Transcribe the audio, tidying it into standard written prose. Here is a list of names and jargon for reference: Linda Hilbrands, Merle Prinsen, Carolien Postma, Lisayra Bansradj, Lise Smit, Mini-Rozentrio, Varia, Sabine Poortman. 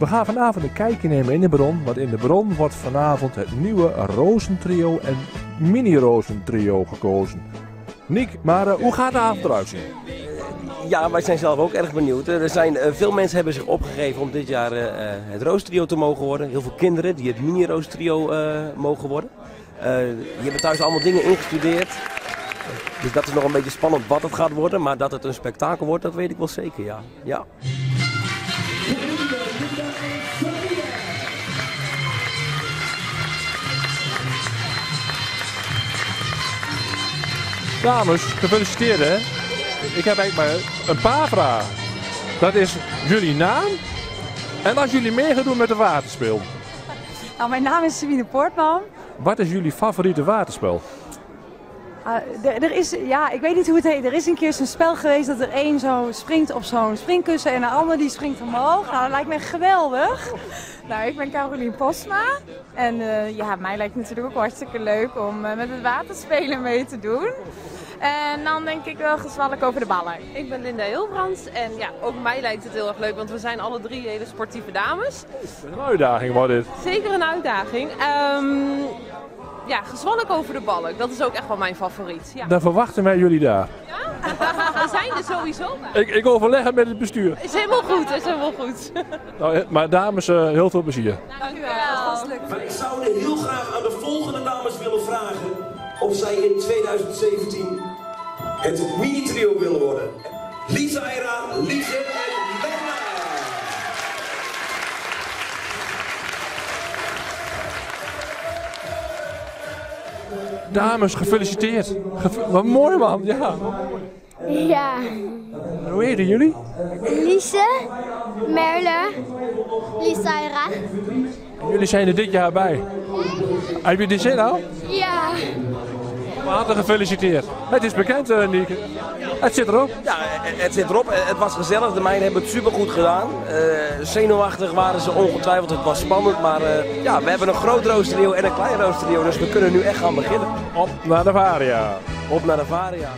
We gaan vanavond een kijkje nemen in de bron, want in de bron wordt vanavond het nieuwe Rozentrio en Mini-Rozentrio gekozen. Niek, maar hoe gaat de avond eruit zien? Ja, wij zijn zelf ook erg benieuwd. Veel mensen hebben zich opgegeven om dit jaar het Rozentrio te mogen worden. Heel veel kinderen die het Mini-Rozentrio mogen worden. Die hebben thuis allemaal dingen ingestudeerd. Dus dat is nog een beetje spannend wat het gaat worden, maar dat het een spektakel wordt, dat weet ik wel zeker, ja. Ja. Dames, gefeliciteerd hè. Ik heb eigenlijk maar een paar vragen. Dat is jullie naam en als jullie mee gaan doen met de waterspel. Nou, mijn naam is Sabine Poortman. Wat is jullie favoriete waterspel? Ik weet niet hoe het heet. Er is een keer zo'n spel geweest dat er één zo springt op zo'n springkussen en een ander die springt omhoog. Nou, dat lijkt me geweldig. Nou, ik ben Carolien Postma en mij lijkt het natuurlijk ook hartstikke leuk om met het waterspelen mee te doen. En dan denk ik wel gezwalk over de ballen. Ik ben Linda Hilbrands en ja, ook mij lijkt het heel erg leuk, want we zijn alle drie hele sportieve dames. Een uitdaging wordt dit. Zeker een uitdaging. Ja, gezwollen over de balk, dat is ook echt wel mijn favoriet. Ja. Dan verwachten wij jullie daar. Ja? We zijn er sowieso bij. Ik overleg het met het bestuur. Is helemaal goed, is helemaal goed. Nou, maar dames, heel veel plezier. Dank u wel. Maar ik zou heel graag aan de volgende dames willen vragen of zij in 2017 het mini-trio willen worden. Lisayra, Lise en Merle. Dames, gefeliciteerd. Wat mooi man, ja. Ja. Hoe heten jullie? Lise, Merle, Lisayra. Jullie zijn er dit jaar bij. Heb je dit zin al? Ja. Hartelijk gefeliciteerd. Het is bekend, Nieke. Het zit erop. Ja, het zit erop. Het was gezellig. De meiden hebben het supergoed gedaan. Zenuwachtig waren ze ongetwijfeld. Het was spannend. Maar we hebben een groot Rozentrio en een klein Rozentrio. Dus we kunnen nu echt gaan beginnen. Op naar de Varia. Op naar de Varia.